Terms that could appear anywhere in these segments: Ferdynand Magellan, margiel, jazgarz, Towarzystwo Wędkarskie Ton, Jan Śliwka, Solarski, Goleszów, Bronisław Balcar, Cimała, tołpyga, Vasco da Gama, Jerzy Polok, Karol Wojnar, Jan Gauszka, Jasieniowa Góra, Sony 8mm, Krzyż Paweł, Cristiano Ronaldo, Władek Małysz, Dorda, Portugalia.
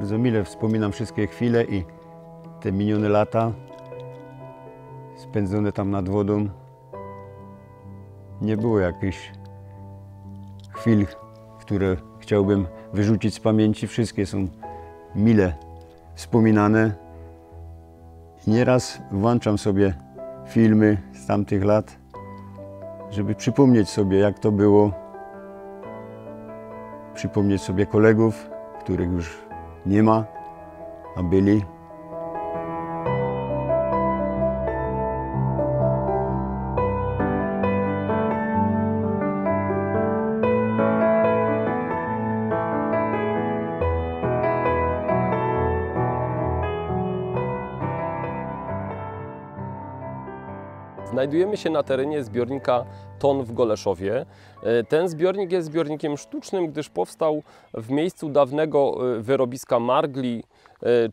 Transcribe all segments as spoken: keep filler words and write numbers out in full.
Bardzo mile wspominam wszystkie chwile i te minione lata spędzone tam nad wodą. Nie było jakichś chwil, które chciałbym wyrzucić z pamięci. Wszystkie są mile wspominane. I nieraz włączam sobie filmy z tamtych lat, żeby przypomnieć sobie, jak to było. Przypomnieć sobie kolegów, których już nie ma, a byli. Znajdujemy się na terenie zbiornika Ton w Goleszowie. Ten zbiornik jest zbiornikiem sztucznym, gdyż powstał w miejscu dawnego wyrobiska margli,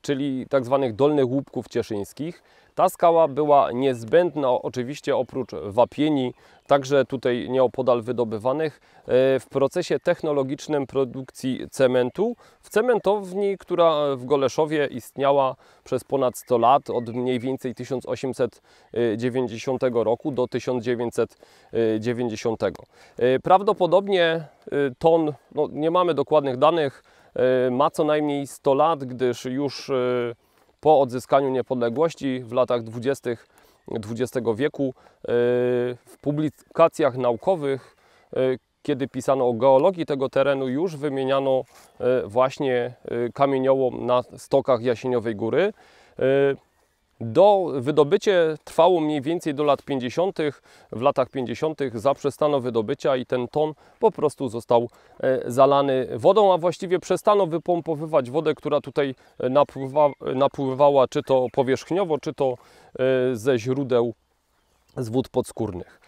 czyli tzw. dolnych łupków cieszyńskich. Ta skała była niezbędna, oczywiście oprócz wapieni, także tutaj nieopodal wydobywanych, w procesie technologicznym produkcji cementu w cementowni, która w Goleszowie istniała przez ponad sto lat, od mniej więcej tysiąc osiemset dziewięćdziesiątego roku do tysiąc dziewięćset dziewięćdziesiątego. Prawdopodobnie Ton, no nie mamy dokładnych danych, ma co najmniej sto lat, gdyż już po odzyskaniu niepodległości w latach dwudziestych dwudziestego wieku w publikacjach naukowych, kiedy pisano o geologii tego terenu, już wymieniano właśnie kamieniołom na stokach Jasieniowej Góry. Do wydobycie trwało mniej więcej do lat pięćdziesiątych. W latach pięćdziesiątych zaprzestano wydobycia i ten ton po prostu został zalany wodą, a właściwie przestano wypompowywać wodę, która tutaj napływa, napływała czy to powierzchniowo, czy to ze źródeł, z wód podskórnych.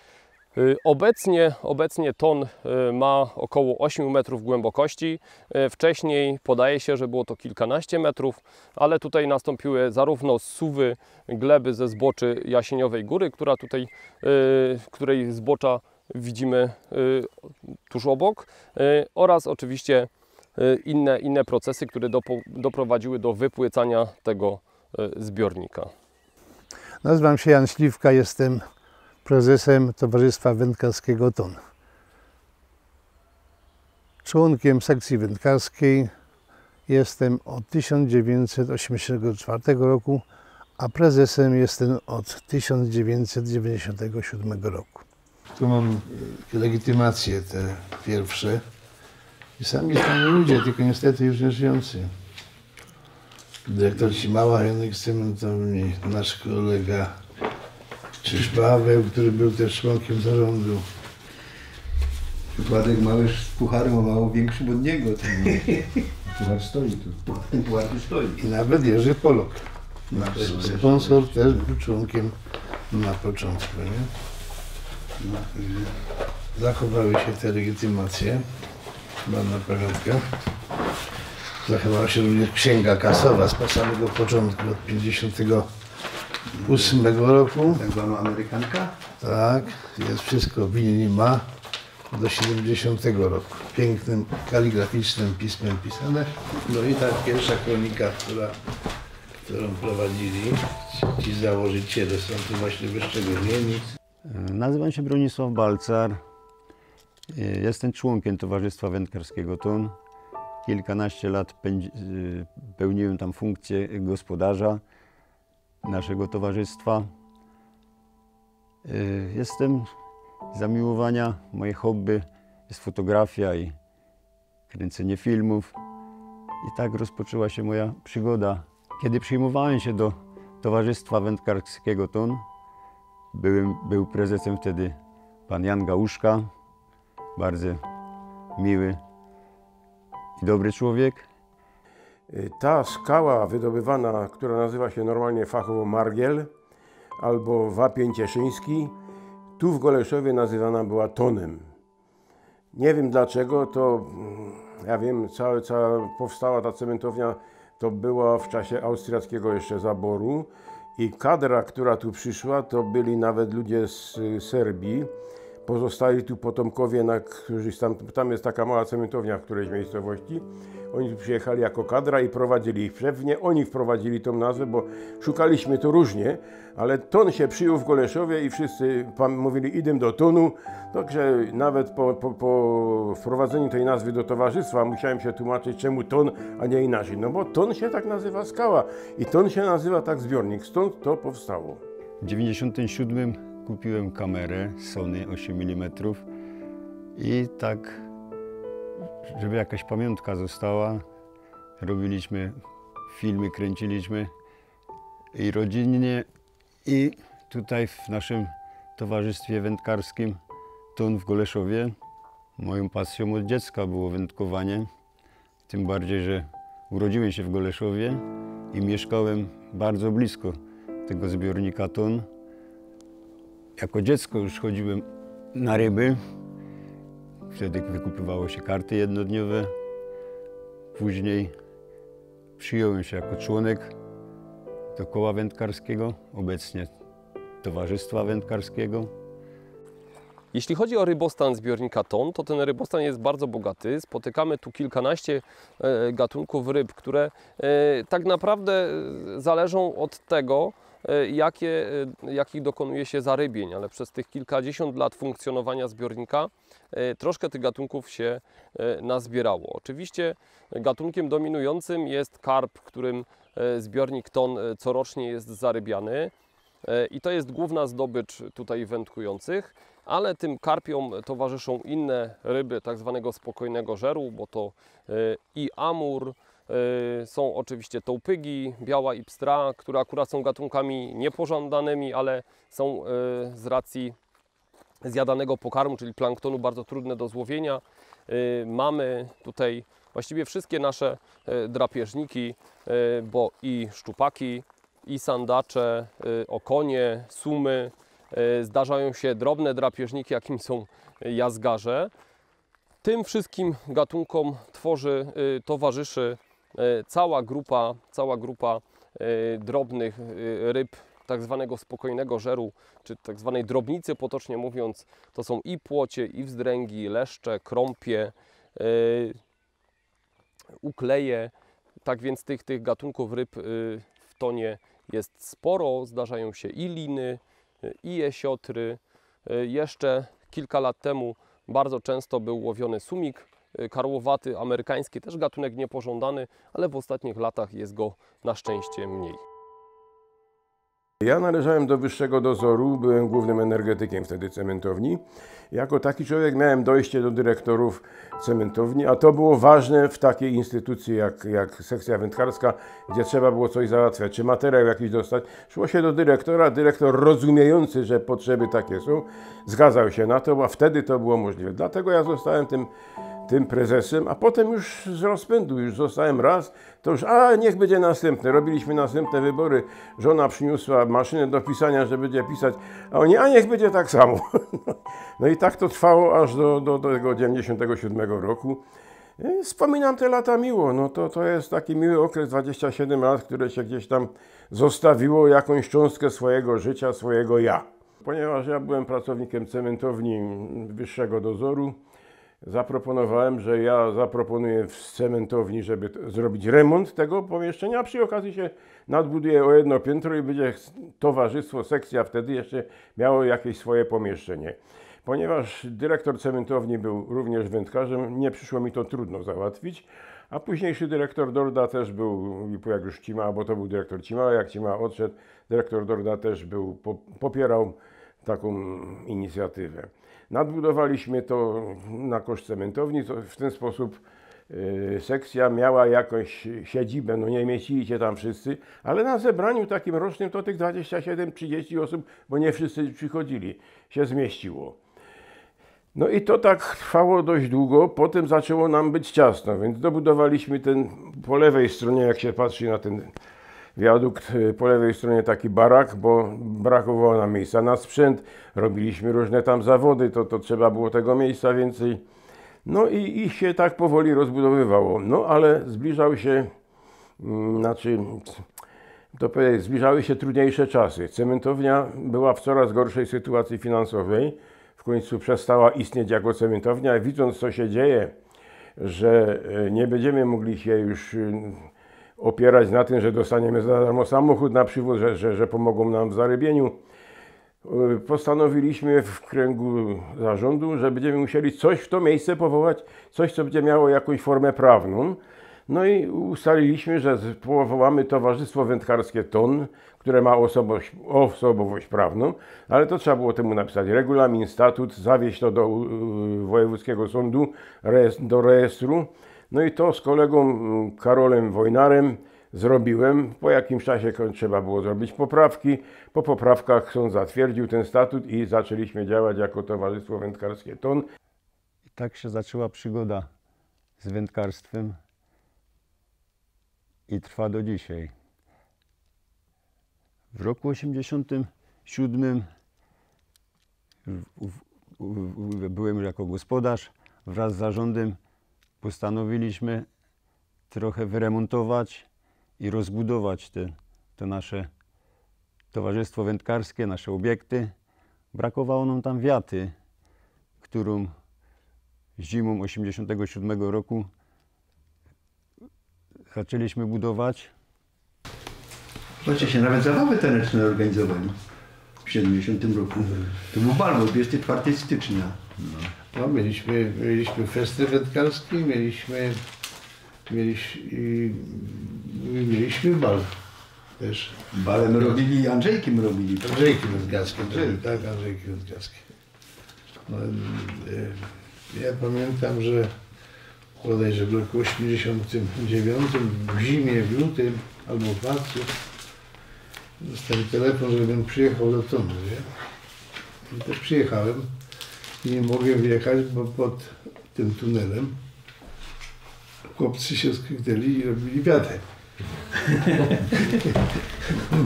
Obecnie, obecnie ton ma około osiem metrów głębokości. Wcześniej podaje się, że było to kilkanaście metrów, ale tutaj nastąpiły zarówno zsuwy gleby ze zboczy Jasieniowej Góry, która tutaj, której zbocza widzimy tuż obok, oraz oczywiście inne, inne procesy, które doprowadziły do wypłycania tego zbiornika. Nazywam się Jan Śliwka, jestem prezesem Towarzystwa Wędkarskiego Ton, członkiem sekcji wędkarskiej jestem od tysiąc dziewięćset osiemdziesiątego czwartego roku, a prezesem jestem od tysiąc dziewięćset dziewięćdziesiątego siódmego roku. Tu mam legitymacje te pierwsze i sami sami ludzie, tylko niestety już nie żyjący. Dyrektor Cimała, Henryk Cementowni, nasz kolega Krzyż Paweł, który był też członkiem zarządu. Władek Małysz z pucharem o mało większym od niego. Puchar stoi tu. Puchar tu stoi. I nawet Jerzy Polok, nasz sponsor, też był członkiem na początku. Nie? Zachowały się te legitymacje, mam na pamiątkach. Zachowała się również księga kasowa z samego początku, od pięćdziesiątego ósmego roku. Tak zwana Amerykanka? Tak, jest wszystko, winni ma do siedemdziesiątego roku. Pięknym, kaligraficznym pismem pisane. No i ta pierwsza kronika, która, którą prowadzili ci założyciele, są tu właśnie wyszczególnieni. Nazywam się Bronisław Balcar. Jestem członkiem Towarzystwa Wędkarskiego Ton. Kilkanaście lat pełniłem tam funkcję gospodarza naszego towarzystwa. Jestem z zamiłowania, moje hobby jest fotografia i kręcenie filmów. I tak rozpoczęła się moja przygoda. Kiedy przyjmowałem się do Towarzystwa Wędkarskiego Ton, byłem, był prezesem wtedy pan Jan Gauszka, bardzo miły i dobry człowiek. Ta skała wydobywana, która nazywa się normalnie fachowo margiel albo wapień cieszyński, tu w Goleszowie nazywana była tonem. Nie wiem dlaczego, to ja wiem, cała, cała powstała ta cementownia, to była w czasie austriackiego jeszcze zaboru i kadra, która tu przyszła, to byli nawet ludzie z Serbii, Pozostali tu potomkowie, na którzy tam, tam jest taka mała cementownia w którejś miejscowości. Oni tu przyjechali jako kadra i prowadzili ich. Pewnie oni wprowadzili tą nazwę, bo szukaliśmy to różnie, ale Ton się przyjął w Goleszowie i wszyscy mówili idę do Tonu. Także nawet po, po, po wprowadzeniu tej nazwy do towarzystwa musiałem się tłumaczyć, czemu Ton, a nie inaczej. No bo Ton się tak nazywa skała i Ton się nazywa tak zbiornik, stąd to powstało. W dziewięćdziesiątym siódmym kupiłem kamerę Sony osiem milimetrów i tak, żeby jakaś pamiątka została, robiliśmy filmy, kręciliśmy i rodzinnie, i tutaj w naszym Towarzystwie Wędkarskim Ton w Goleszowie. Moją pasją od dziecka było wędkowanie, tym bardziej, że urodziłem się w Goleszowie i mieszkałem bardzo blisko tego zbiornika Ton. Jako dziecko już chodziłem na ryby, wtedy wykupywało się karty jednodniowe. Później przyjąłem się jako członek do koła wędkarskiego, obecnie Towarzystwa Wędkarskiego. Jeśli chodzi o rybostan zbiornika Ton, to ten rybostan jest bardzo bogaty. Spotykamy tu kilkanaście gatunków ryb, które tak naprawdę zależą od tego, Jakie, jakich dokonuje się zarybień, ale przez tych kilkadziesiąt lat funkcjonowania zbiornika troszkę tych gatunków się nazbierało. Oczywiście gatunkiem dominującym jest karp, którym zbiornik Ton corocznie jest zarybiany i to jest główna zdobycz tutaj wędkujących, ale tym karpiom towarzyszą inne ryby tak zwanego spokojnego żeru, bo to i amur, są oczywiście tołpygi, biała i pstra, które akurat są gatunkami niepożądanymi, ale są z racji zjadanego pokarmu, czyli planktonu, bardzo trudne do złowienia. Mamy tutaj właściwie wszystkie nasze drapieżniki, bo i szczupaki, i sandacze, okonie, sumy. Zdarzają się drobne drapieżniki, jakimi są jazgarze. Tym wszystkim gatunkom tworzy, towarzyszy Cała grupa, cała grupa drobnych ryb tak zwanego spokojnego żeru, czy tak zwanej drobnicy potocznie mówiąc. To są i płocie, i wzdręgi, leszcze, krąpie, ukleje. Tak więc tych, tych gatunków ryb w Tonie jest sporo. Zdarzają się i liny, i jesiotry. Jeszcze kilka lat temu bardzo często był łowiony sumik karłowaty, amerykański, też gatunek niepożądany, ale w ostatnich latach jest go na szczęście mniej. Ja należałem do wyższego dozoru, byłem głównym energetykiem wtedy cementowni. Jako taki człowiek miałem dojście do dyrektorów cementowni, a to było ważne w takiej instytucji jak, jak sekcja wędkarska, gdzie trzeba było coś załatwiać, czy materiał jakiś dostać. Szło się do dyrektora, dyrektor rozumiejący, że potrzeby takie są, zgadzał się na to, a wtedy to było możliwe. Dlatego ja zostałem tym tym prezesem, a potem już z rozpędu, już zostałem raz, to już, a niech będzie następny. Robiliśmy następne wybory, żona przyniosła maszynę do pisania, że będzie pisać, a oni, a niech będzie tak samo. No i tak to trwało aż do, do, do tego dziewięćdziesiątego siódmego roku. Wspominam te lata miło, no to, to jest taki miły okres, dwadzieścia siedem lat, które się gdzieś tam zostawiło jakąś cząstkę swojego życia, swojego ja. Ponieważ ja byłem pracownikiem cementowni wyższego dozoru, zaproponowałem, że ja zaproponuję w cementowni, żeby zrobić remont tego pomieszczenia, a przy okazji się nadbuduje o jedno piętro i będzie towarzystwo, sekcja wtedy jeszcze miało jakieś swoje pomieszczenie. Ponieważ dyrektor cementowni był również wędkarzem, nie przyszło mi to trudno załatwić, a późniejszy dyrektor Dorda też był, jak już Cimała, bo to był dyrektor Cimała, jak Cimała odszedł, dyrektor Dorda też był, popierał taką inicjatywę. Nadbudowaliśmy to na koszt cementowni, to w ten sposób sekcja miała jakąś siedzibę, no nie mieścili się tam wszyscy, ale na zebraniu takim rocznym to tych dwadzieścia siedem trzydzieści osób, bo nie wszyscy przychodzili, się zmieściło. No i to tak trwało dość długo, potem zaczęło nam być ciasno, więc dobudowaliśmy ten, po lewej stronie jak się patrzy na ten wiadukt, po lewej stronie taki barak, bo brakowało nam miejsca na sprzęt, robiliśmy różne tam zawody, to, to trzeba było tego miejsca więcej. No i, i się tak powoli rozbudowywało, no ale zbliżał się, znaczy, to powiedzieć, zbliżały się trudniejsze czasy. Cementownia była w coraz gorszej sytuacji finansowej. w końcu przestała istnieć jako cementownia, widząc co się dzieje, że nie będziemy mogli się już opierać na tym, że dostaniemy za darmo samochód na przywóz, że, że, że pomogą nam w zarybieniu. Postanowiliśmy w kręgu zarządu, że będziemy musieli coś w to miejsce powołać, coś co będzie miało jakąś formę prawną. No i ustaliliśmy, że powołamy Towarzystwo Wędkarskie Ton, które ma osobowość, osobowość prawną, ale to trzeba było temu napisać regulamin, statut, zawieźć to do Wojewódzkiego Sądu, do rejestru. No i to z kolegą Karolem Wojnarem zrobiłem. Po jakimś czasie trzeba było zrobić poprawki. Po poprawkach sąd zatwierdził ten statut i zaczęliśmy działać jako Towarzystwo Wędkarskie Ton. I tak się zaczęła przygoda z wędkarstwem i trwa do dzisiaj. W roku osiemdziesiątym siódmym byłem jako gospodarz. Wraz z zarządem postanowiliśmy trochę wyremontować i rozbudować te, te nasze towarzystwo wędkarskie, nasze obiekty. Brakowało nam tam wiaty, którą zimą osiemdziesiątego siódmego roku zaczęliśmy budować. Patrzcie się, nawet zabawy taneczne organizowali w siedemdziesiątym roku. To był bal, dwudziestego czwartego stycznia. No. No, mieliśmy, mieliśmy festy wędkarskie, mieliśmy, mieliśmy, mieliśmy bal też. Balem robili, Andrzejkiem robili. Andrzejkiem wędkarskim, Andrzej. Tak, Andrzejkiem wędkarskim. No, ja pamiętam, że bodajże w roku osiemdziesiątym dziewiątym, w zimie, w lutym albo w marcu, dostałem telefon, żebym przyjechał do Tonu, nie? I też przyjechałem i nie mogłem wjechać, bo pod tym tunelem chłopcy się skrzyknęli i robili wiatę.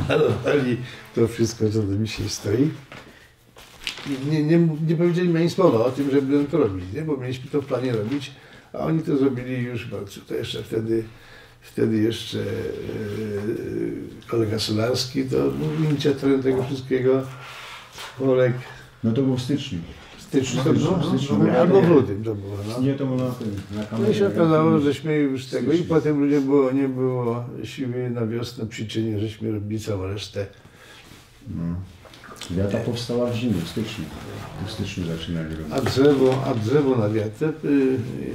Malowali to wszystko, co mi się stoi. I nie, nie, nie powiedzieli mi ani słowa o tym, że będą to robić, nie? Bo mieliśmy to w planie robić, a oni to zrobili już w marcu. To jeszcze wtedy, wtedy jeszcze yy, kolega Solarski to był inicjatorem tego wszystkiego. Olek. No to był w styczniu. No to było, w styczniu, albo w lutym to było. No. Nie, to było na tym, na kamerę. No i się okazało, żeśmy już tego i potem nie było, nie było siły na wiosnę przyczynie, żeśmy robili całą resztę. No. Wiata powstała w zimie, w styczniu. W styczniu zaczynali robić. A drzewo, a drzewo na wiatę,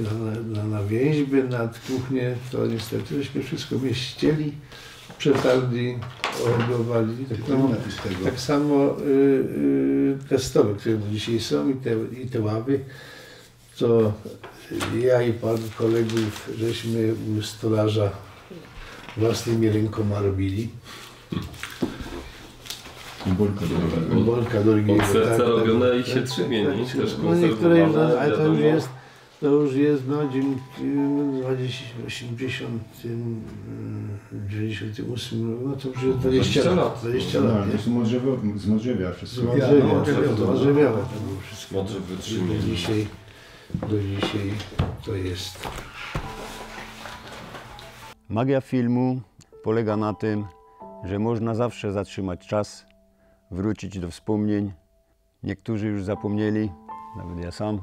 na, na, na więźby, nad kuchnię, to niestety żeśmy wszystko mieścieli, przetarli, oregowali. Tak, tak, tak samo y, y, te stoły, które dzisiaj są i te, i te ławy, to ja i paru kolegów żeśmy u stolarza własnymi rękoma robili. Bolka do Bolka do od serca tak, robiona tak, i się tak, trzymie, tak, tak, też no niektóre już, ale wiadomo. To już jest, to już jest no, osiemdziesiątym dziewięćdziesiątym ósmym, no to już jest dwadzieścia lat. dwadzieścia lat. No, to są modrzewiałe wszystko. Modrzewiałe to było wszystko. Modrzewy trzymie. Dzisiaj, do dzisiaj to jest. Magia filmu polega na tym, że można zawsze zatrzymać czas, wrócić do wspomnień. Niektórzy już zapomnieli, nawet ja sam,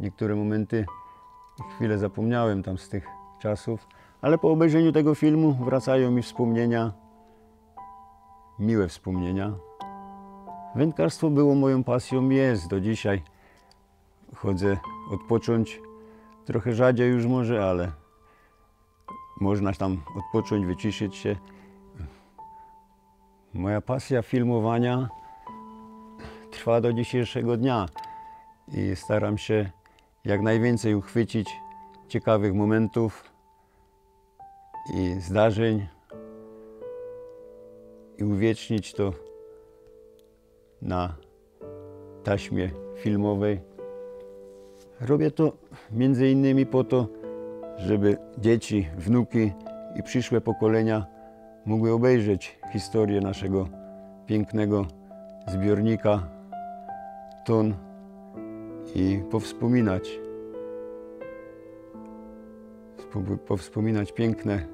niektóre momenty, chwilę zapomniałem tam z tych czasów, ale po obejrzeniu tego filmu wracają mi wspomnienia, miłe wspomnienia. Wędkarstwo było moją pasją, jest do dzisiaj. Chodzę odpocząć, trochę rzadziej już może, ale można tam odpocząć, wyciszyć się. Moja pasja filmowania trwa do dzisiejszego dnia i staram się jak najwięcej uchwycić ciekawych momentów i zdarzeń i uwiecznić to na taśmie filmowej. Robię to między innymi po to, żeby dzieci, wnuki i przyszłe pokolenia mogły obejrzeć historię naszego pięknego zbiornika Ton i powspominać, powspominać piękne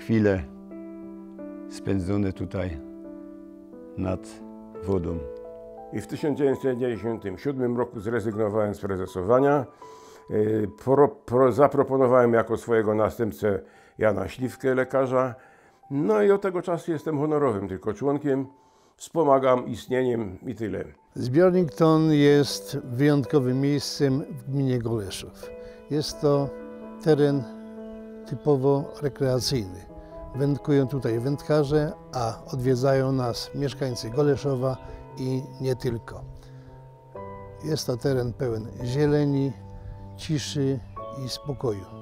chwile spędzone tutaj nad wodą. i w tysiąc dziewięćset dziewięćdziesiątym siódmym roku zrezygnowałem z prezesowania. Pro, pro, zaproponowałem jako swojego następcę Jana Śliwkę, lekarza. No i od tego czasu jestem honorowym tylko członkiem. Wspomagam istnieniem i tyle. Zbiornik Ton jest wyjątkowym miejscem w gminie Goleszów. Jest to teren typowo rekreacyjny. Wędkują tutaj wędkarze, a odwiedzają nas mieszkańcy Goleszowa i nie tylko. Jest to teren pełen zieleni, ciszy i spokoju.